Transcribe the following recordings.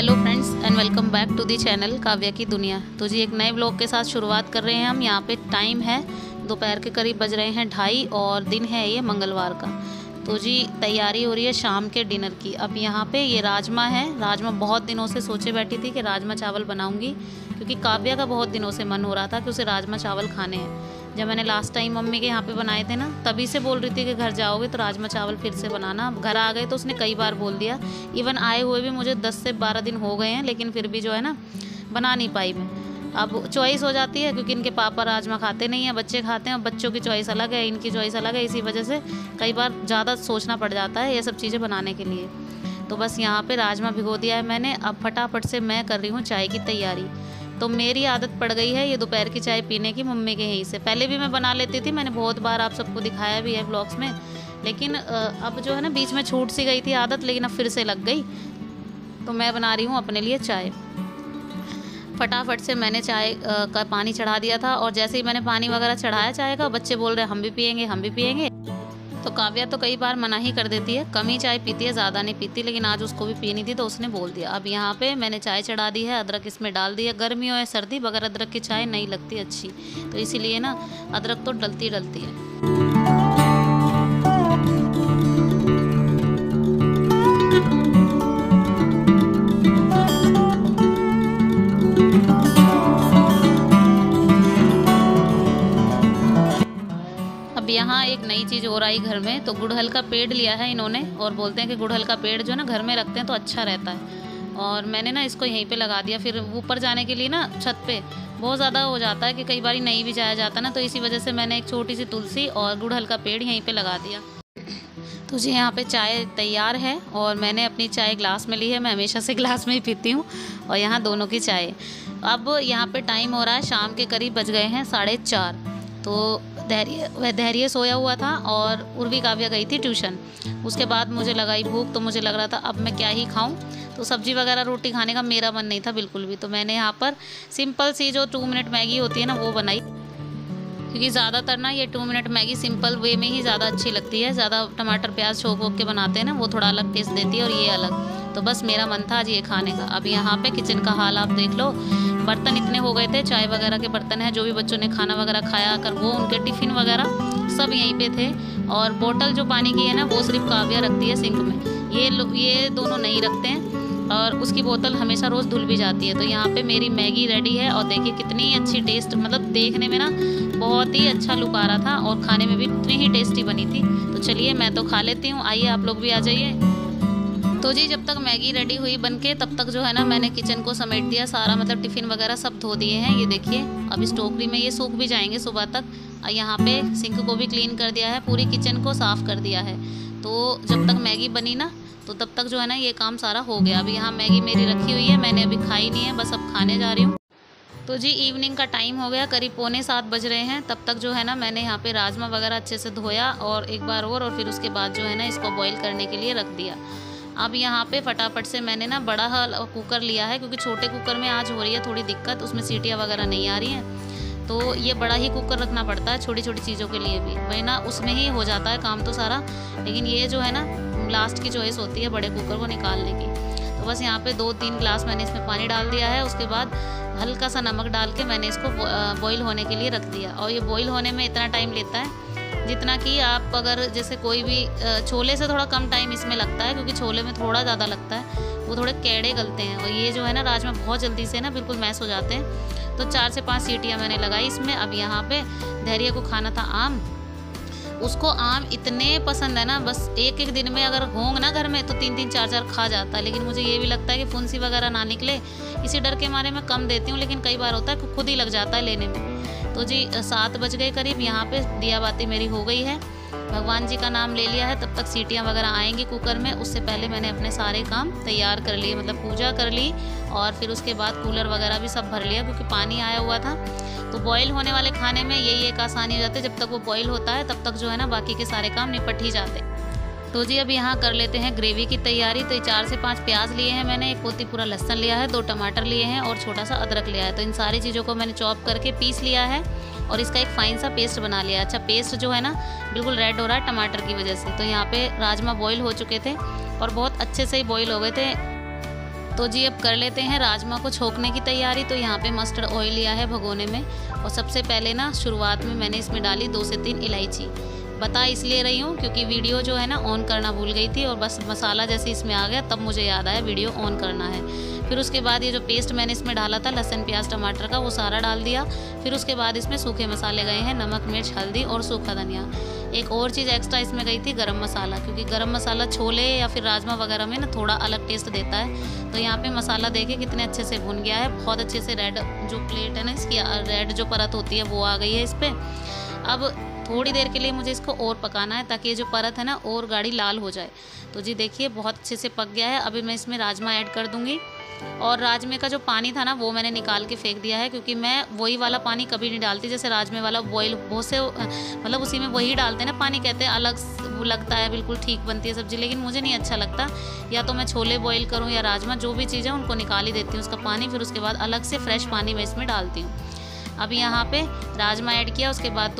Hello friends and welcome back to the channel Kavya की दुनिया। तो जी एक नए ब्लॉग के साथ शुरुआत कर रहे हैं हम। यहाँ पे टाइम है दोपहर के करीब, बज रहे हैं 2:30 और दिन है ये मंगलवार का। तो जी तैयारी हो रही है शाम के डिनर की। अब यहाँ पे ये राजमा है। राजमा बहुत दिनों से सोचे बैठी थी कि राजमा चावल बनाऊँगी, क्योंकि काव्या का बहुत दिनों से मन हो रहा था कि उसे राजमा चावल खाने हैं। जब मैंने लास्ट टाइम मम्मी के यहाँ पे बनाए थे ना, तभी से बोल रही थी कि घर जाओगे तो राजमा चावल फिर से बनाना। घर आ गए तो उसने कई बार बोल दिया। इवन आए हुए भी मुझे 10 से 12 दिन हो गए हैं, लेकिन फिर भी जो है ना बना नहीं पाई मैं। अब चॉइस हो जाती है, क्योंकि इनके पापा राजमा खाते नहीं हैं, बच्चे खाते हैं। और बच्चों की चॉइस अलग है, इनकी चॉइस अलग है। इसी वजह से कई बार ज़्यादा सोचना पड़ जाता है ये सब चीज़ें बनाने के लिए। तो बस यहाँ पर राजमा भिगो दिया है मैंने। अब फटाफट से मैं कर रही हूँ चाय की तैयारी। तो मेरी आदत पड़ गई है ये दोपहर की चाय पीने की मम्मी के यहीं से। पहले भी मैं बना लेती थी, मैंने बहुत बार आप सबको दिखाया भी है ब्लॉग्स में, लेकिन अब जो है ना बीच में छूट सी गई थी आदत, लेकिन अब फिर से लग गई। तो मैं बना रही हूँ अपने लिए चाय। फटाफट से मैंने चाय का पानी चढ़ा दिया था, और जैसे ही मैंने पानी वगैरह चढ़ाया चाय का, बच्चे बोल रहे हैं हम भी पियेंगे हम भी पियेंगे। तो काव्या तो कई बार मना ही कर देती है, कम ही चाय पीती है, ज़्यादा नहीं पीती, लेकिन आज उसको भी पीनी थी तो उसने बोल दिया। अब यहाँ पे मैंने चाय चढ़ा दी है, अदरक इसमें डाल दी है। गर्मी हो या सर्दी, बगैर अदरक की चाय नहीं लगती अच्छी, तो इसीलिए ना अदरक तो डलती डलती है। यहाँ एक नई चीज़ हो रही घर में, तो गुड़हल का पेड़ लिया है इन्होंने। और बोलते हैं कि गुड़हल का पेड़ जो है ना घर में रखते हैं तो अच्छा रहता है। और मैंने ना इसको यहीं पे लगा दिया। फिर ऊपर जाने के लिए ना छत पे बहुत ज़्यादा हो जाता है कि कई बार नहीं भी जाया जाता ना, तो इसी वजह से मैंने एक छोटी सी तुलसी और गुड़हल का पेड़ यहीं पर लगा दिया। तो जी यहाँ पे चाय तैयार है, और मैंने अपनी चाय ग्लास में ली है। मैं हमेशा से ग्लास में ही पीती हूँ, और यहाँ दोनों की चाय। अब यहाँ पर टाइम हो रहा है शाम के करीब, बज गए हैं 4:30। तो धैर्य सोया हुआ था, और उर्वी काव्या गई थी ट्यूशन। उसके बाद मुझे लगाई भूख, तो मुझे लग रहा था अब मैं क्या ही खाऊं, तो सब्ज़ी वगैरह रोटी खाने का मेरा मन नहीं था बिल्कुल भी। तो मैंने यहाँ पर सिंपल सी जो 2 मिनट मैगी होती है ना वो बनाई, क्योंकि ज़्यादातर ना ये 2 मिनट मैगी सिंपल वे में ही ज़्यादा अच्छी लगती है। ज़्यादा टमाटर प्याज छोंक वोक के बनाते हैं ना, वो थोड़ा अलग टेस्ट देती है, और ये अलग। तो बस मेरा मन था आज ये खाने का। अब यहाँ पे किचन का हाल आप देख लो। बर्तन इतने हो गए थे, चाय वगैरह के बर्तन हैं, जो भी बच्चों ने खाना वगैरह खाया कर वो, उनके टिफ़िन वगैरह सब यहीं पे थे। और बोतल जो पानी की है ना वो सिर्फ काव्या रखती है सिंक में, ये दोनों नहीं रखते हैं, और उसकी बोतल हमेशा रोज़ धुल भी जाती है। तो यहाँ पे मेरी मैगी रेडी है, और देखिए कितनी अच्छी टेस्ट, मतलब देखने में ना बहुत ही अच्छा लुक आ रहा था, और खाने में भी उतनी ही टेस्टी बनी थी। तो चलिए मैं तो खा लेती हूँ, आइए आप लोग भी आ जाइए। तो जी जब तक मैगी रेडी हुई बनके, तब तक जो है ना मैंने किचन को समेट दिया सारा, मतलब टिफ़िन वगैरह सब धो दिए हैं। ये देखिए अब इस टोकरी में ये सूख भी जाएंगे सुबह तक। और यहाँ पे सिंक को भी क्लीन कर दिया है, पूरी किचन को साफ़ कर दिया है। तो जब तक मैगी बनी ना, तो तब तक जो है ना ये काम सारा हो गया। अभी यहाँ मैगी मेरी रखी हुई है, मैंने अभी खाई नहीं है, बस अब खाने जा रही हूँ। तो जी इवनिंग का टाइम हो गया, करीब 6:45 बज रहे हैं। तब तक जो है ना मैंने यहाँ पे राजमा वगैरह अच्छे से धोया और एक बार और फिर उसके बाद जो है ना इसको बॉईल करने के लिए रख दिया। अब यहाँ पे फटाफट से मैंने ना बड़ा कुकर लिया है, क्योंकि छोटे कुकर में आज हो रही है थोड़ी दिक्कत, उसमें सीटियाँ वगैरह नहीं आ रही हैं। तो ये बड़ा ही कुकर रखना पड़ता है छोटी छोटी चीज़ों के लिए भी, वही ना उसमें ही हो जाता है काम तो सारा। लेकिन ये जो है ना लास्ट की चॉइस होती है बड़े कुकर को निकालने की। तो बस यहाँ पे 2-3 ग्लास मैंने इसमें पानी डाल दिया है। उसके बाद हल्का सा नमक डाल के मैंने इसको बॉईल होने के लिए रख दिया। और ये बॉईल होने में इतना टाइम लेता है जितना कि आप अगर जैसे कोई भी छोले से थोड़ा कम टाइम इसमें लगता है, क्योंकि छोले में थोड़ा ज़्यादा लगता है, वो थोड़े केड़े गलते हैं। और ये जो है ना राजमा बहुत जल्दी से ना बिल्कुल मैश हो जाते हैं। तो 4 से 5 सीटियाँ मैंने लगाई इसमें। अब यहाँ पे धैर्य को खाना था आम, उसको आम इतने पसंद है ना, बस एक एक दिन में अगर होंग ना घर में तो 3-3 4-4 खा जाता है। लेकिन मुझे ये भी लगता है कि फुंसी वगैरह ना निकले, इसी डर के मारे मैं कम देती हूँ, लेकिन कई बार होता है कि खुद ही लग जाता है लेने में। तो जी 7 बज गए करीब, यहाँ पे दियाबाती मेरी हो गई है, भगवान जी का नाम ले लिया है। तब तक सीटियाँ वगैरह आएंगी कुकर में, उससे पहले मैंने अपने सारे काम तैयार कर लिए, मतलब पूजा कर ली। और फिर उसके बाद कूलर वगैरह भी सब भर लिया, क्योंकि पानी आया हुआ था। तो बॉयल होने वाले खाने में यही एक आसानी हो जाती है, जब तक वो बॉयल होता है तब तक जो है ना बाकी के सारे काम निपट ही जाते। तो जी अब यहाँ कर लेते हैं ग्रेवी की तैयारी। तो 4 से 5 प्याज लिए हैं मैंने, 1 पोती पूरा लहसुन लिया है, 2 टमाटर लिए हैं, और छोटा सा अदरक लिया है। तो इन सारी चीज़ों को मैंने चॉप करके पीस लिया है, और इसका एक फाइन सा पेस्ट बना लिया। अच्छा पेस्ट जो है ना बिल्कुल रेड हो रहा है टमाटर की वजह से। तो यहाँ पे राजमा बॉईल हो चुके थे, और बहुत अच्छे से ही बॉईल हो गए थे। तो जी अब कर लेते हैं राजमा को छोंकने की तैयारी। तो यहाँ पे मस्टर्ड ऑयल लिया है भगोने में और सबसे पहले ना शुरुआत में मैंने इसमें डाली 2 से 3 इलायची। बता इसलिए रही हूँ क्योंकि वीडियो जो है ना ऑन करना भूल गई थी और बस मसाला जैसे इसमें आ गया तब मुझे याद आया वीडियो ऑन करना है। फिर उसके बाद ये जो पेस्ट मैंने इसमें डाला था लहसुन प्याज टमाटर का वो सारा डाल दिया। फिर उसके बाद इसमें सूखे मसाले गए हैं नमक मिर्च हल्दी और सूखा धनिया। एक और चीज़ एक्स्ट्रा इसमें गई थी गरम मसाला, क्योंकि गरम मसाला छोले या फिर राजमा वगैरह में ना थोड़ा अलग टेस्ट देता है। तो यहाँ पे मसाला देखिए कितने अच्छे से भुन गया है, बहुत अच्छे से रेड जो प्लेट है ना इसकी रेड जो परत होती है वो आ गई है इस पर। अब थोड़ी देर के लिए मुझे इसको और पकाना है ताकि ये जो परत है ना और गाढ़ी लाल हो जाए। तो जी देखिए बहुत अच्छे से पक गया है। अभी मैं इसमें राजमा ऐड कर दूँगी और राजमे का जो पानी था ना वो मैंने निकाल के फेंक दिया है, क्योंकि मैं वही वाला पानी कभी नहीं डालती जैसे राजमे वाला बॉयल बहुत से मतलब उसी में वही डालते हैं ना पानी, कहते हैं अलग वो लगता है, बिल्कुल ठीक बनती है सब्ज़ी, लेकिन मुझे नहीं अच्छा लगता। या तो मैं छोले बॉयल करूँ या राजमा, जो भी चीज़ है उनको निकाल ही देती हूँ उसका पानी, फिर उसके बाद अलग से फ्रेश पानी मैं इसमें डालती हूँ। अभी यहाँ पे राजमा ऐड किया, उसके बाद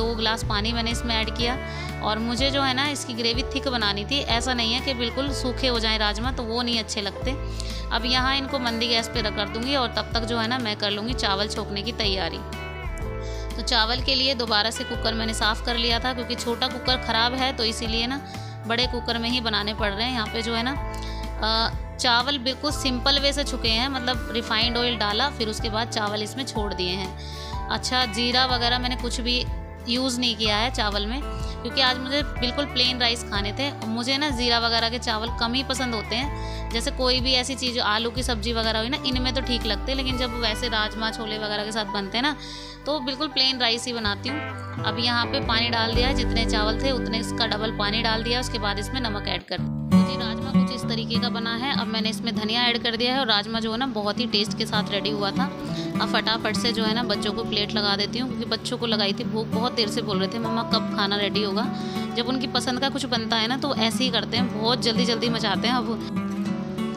2 गिलास पानी मैंने इसमें ऐड किया। और मुझे जो है ना इसकी ग्रेवी थिक बनानी थी, ऐसा नहीं है कि बिल्कुल सूखे हो जाएं राजमा तो वो नहीं अच्छे लगते। अब यहाँ इनको मंदी गैस पे रख दूँगी और तब तक जो है ना मैं कर लूँगी चावल छोंकने की तैयारी। तो चावल के लिए दोबारा से कुकर मैंने साफ़ कर लिया था, क्योंकि छोटा कुकर ख़राब है तो इसीलिए ना बड़े कुकर में ही बनाने पड़ रहे हैं। यहाँ पर जो है ना चावल बिल्कुल सिंपल वे से छुके हैं, मतलब रिफाइंड ऑयल डाला फिर उसके बाद चावल इसमें छोड़ दिए हैं। अच्छा जीरा वगैरह मैंने कुछ भी यूज़ नहीं किया है चावल में, क्योंकि आज मुझे बिल्कुल प्लेन राइस खाने थे। मुझे ना जीरा वगैरह के चावल कम ही पसंद होते हैं, जैसे कोई भी ऐसी चीज़ आलू की सब्ज़ी वगैरह हुई ना इनमें तो ठीक लगते हैं, लेकिन जब वैसे राजमा छोले वगैरह के साथ बनते हैं ना तो बिल्कुल प्लेन राइस ही बनाती हूँ। अब यहाँ पर पानी डाल दिया है, जितने चावल थे उतने इसका डबल पानी डाल दिया, उसके बाद इसमें नमक ऐड कर दिया। राजमा कुछ इस तरीके का बना है। अब मैंने इसमें धनिया ऐड कर दिया है और राजमा जो है ना बहुत ही टेस्ट के साथ रेडी हुआ था। अब फटाफट से जो है ना बच्चों को प्लेट लगा देती हूँ, क्योंकि बच्चों को लगाई थी भूख, बहुत देर से बोल रहे थे मम्मा कब खाना रेडी होगा। जब उनकी पसंद का कुछ बनता है ना तो ऐसे ही करते हैं, बहुत जल्दी जल्दी मचाते हैं। अब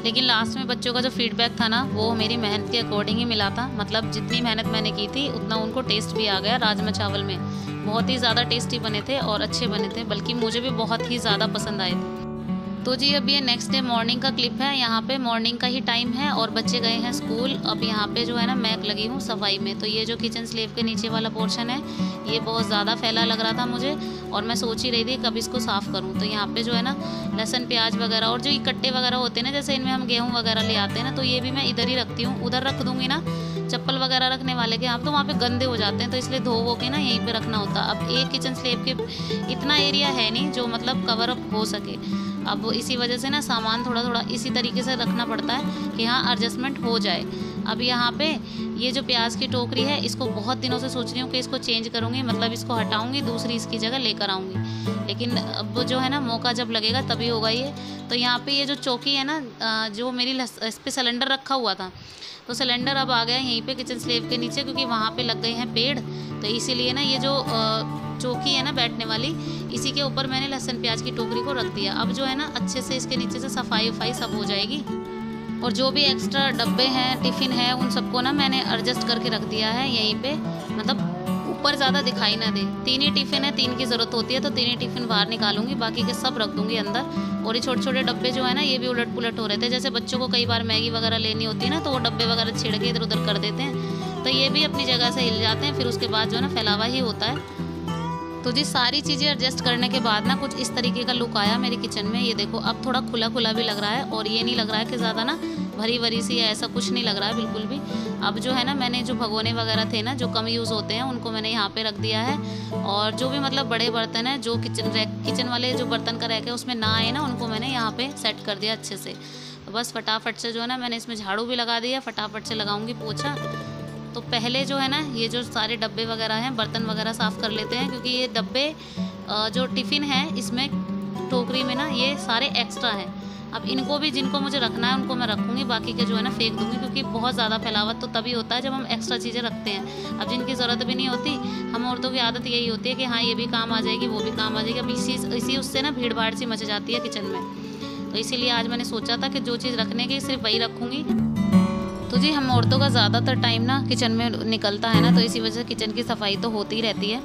लेकिन लास्ट में बच्चों का जो फीडबैक था ना वो मेरी मेहनत के अकॉर्डिंग ही मिला था, मतलब जितनी मेहनत मैंने की थी उतना उनको टेस्ट भी आ गया। राजमा चावल में बहुत ही ज़्यादा टेस्टी बने थे और अच्छे बने थे, बल्कि मुझे भी बहुत ही ज़्यादा पसंद आए थे। तो जी अब ये नेक्स्ट डे मॉर्निंग का क्लिप है। यहाँ पे मॉर्निंग का ही टाइम है और बच्चे गए हैं स्कूल। अब यहाँ पे जो है ना मैं लगी हूँ सफाई में। तो ये जो किचन स्लेव के नीचे वाला पोर्शन है ये बहुत ज़्यादा फैला लग रहा था मुझे, और मैं सोच ही रही थी कब इसको साफ़ करूँ। तो यहाँ पे जो है ना लहसुन प्याज वगैरह और जो इकट्ठे वगैरह होते हैं ना, जैसे इनमें हम गेहूँ वगैरह ले आते हैं ना, तो ये भी मैं इधर ही रखती हूँ। उधर रख दूँगी ना चप्पल वगैरह रखने वाले के आप तो वहाँ पे गंदे हो जाते हैं, तो इसलिए धो वो के ना यहीं पे रखना होता। अब एक किचन स्लेब के इतना एरिया है नहीं जो मतलब कवर अप हो सके, अब इसी वजह से ना सामान थोड़ा थोड़ा इसी तरीके से रखना पड़ता है कि हाँ एडजस्टमेंट हो जाए। अब यहाँ पे ये जो प्याज की टोकरी है इसको बहुत दिनों से सोच रही हूँ कि इसको चेंज करूँगी, मतलब इसको हटाऊँगी दूसरी इसकी जगह लेकर आऊँगी, लेकिन अब जो है ना मौका जब लगेगा तभी होगा ये। तो यहाँ पे ये जो चौकी है ना जो मेरी इस पर सिलेंडर रखा हुआ था तो सिलेंडर अब आ गया यहीं पे किचन स्लेब के नीचे, क्योंकि वहाँ पे लग गए हैं पेड़। तो इसीलिए ना ये जो चौकी है ना बैठने वाली इसी के ऊपर मैंने लहसुन प्याज की टोकरी को रख दिया। अब जो है ना अच्छे से इसके नीचे से सफाई वफाई सब हो जाएगी, और जो भी एक्स्ट्रा डब्बे हैं टिफ़िन है उन सबको ना मैंने एडजस्ट करके रख दिया है यहीं पे, मतलब ऊपर ज़्यादा दिखाई ना दे। 3 ही टिफ़िन है, 3 की ज़रूरत होती है, तो 3 ही टिफ़िन बाहर निकालूंगी, बाकी के सब रख दूंगी अंदर। और ये छोटे छोटे डब्बे जो है ना ये भी उलट पुलट हो रहे थे, जैसे बच्चों को कई बार मैगी वगैरह लेनी होती है ना तो वो डब्बे वगैरह छिड़ के इधर उधर कर देते हैं, तो ये भी अपनी जगह से हिल जाते हैं, फिर उसके बाद जो है ना फैलावा ही होता है। तो जी सारी चीज़ें एडजस्ट करने के बाद ना कुछ इस तरीके का लुक आया मेरे किचन में। ये देखो अब थोड़ा खुला खुला भी लग रहा है और ये नहीं लग रहा है कि ज़्यादा ना भरी भरी सी है, ऐसा कुछ नहीं लग रहा है बिल्कुल भी। अब जो है ना मैंने जो भगोने वगैरह थे ना जो कम यूज़ होते हैं उनको मैंने यहाँ पे रख दिया है, और जो भी मतलब बड़े बर्तन है जो किचन वाले जो बर्तन का रैक है उसमें ना आए ना उनको मैंने यहाँ पर सेट कर दिया अच्छे से। तो बस फटाफट से जो है ना मैंने इसमें झाड़ू भी लगा दिया, फटाफट से लगाऊँगी पोछा। तो पहले जो है ना ये जो सारे डब्बे वगैरह हैं बर्तन वगैरह साफ़ कर लेते हैं, क्योंकि ये डब्बे जो टिफ़िन है इसमें टोकरी में ना ये सारे एक्स्ट्रा हैं। अब इनको भी जिनको मुझे रखना है उनको मैं रखूँगी, बाकी के जो है ना फेंक दूँगी, क्योंकि बहुत ज़्यादा फैलावट तो तभी होता है जब हम एक्स्ट्रा चीज़ें रखते हैं। अब जिनकी ज़रूरत भी नहीं होती, हम औरतों की आदत यही होती है कि हाँ ये भी काम आ जाएगी वो भी काम आ जाएगी, अब इसी उससे ना भीड़ भाड़ सी मच जाती है किचन में। तो इसीलिए आज मैंने सोचा था कि जो चीज़ रखने की सिर्फ वही रखूँगी। तो जी हम औरतों का ज़्यादातर टाइम ना किचन में निकलता है ना, तो इसी वजह से किचन की सफाई तो होती ही रहती है,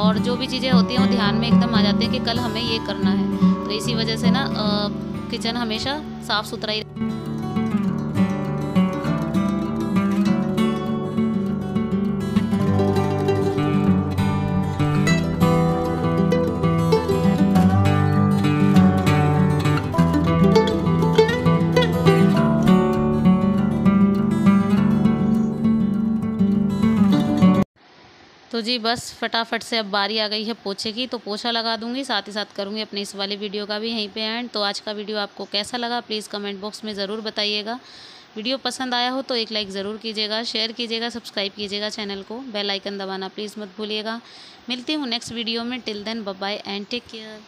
और जो भी चीज़ें होती हैं वो ध्यान में एकदम आ जाती है कि कल हमें ये करना है, तो इसी वजह से ना किचन हमेशा साफ़ सुथरा ही रहती है। तो जी बस फटाफट से अब बारी आ गई है पोछे की, तो पोछा लगा दूंगी, साथ ही साथ करूंगी अपने इस वाले वीडियो का भी यहीं पे एंड। तो आज का वीडियो आपको कैसा लगा प्लीज़ कमेंट बॉक्स में ज़रूर बताइएगा। वीडियो पसंद आया हो तो एक लाइक ज़रूर कीजिएगा, शेयर कीजिएगा, सब्सक्राइब कीजिएगा चैनल को, बेल आइकन दबाना प्लीज़ मत भूलिएगा। मिलती हूँ नेक्स्ट वीडियो में, till then bye bye and take care.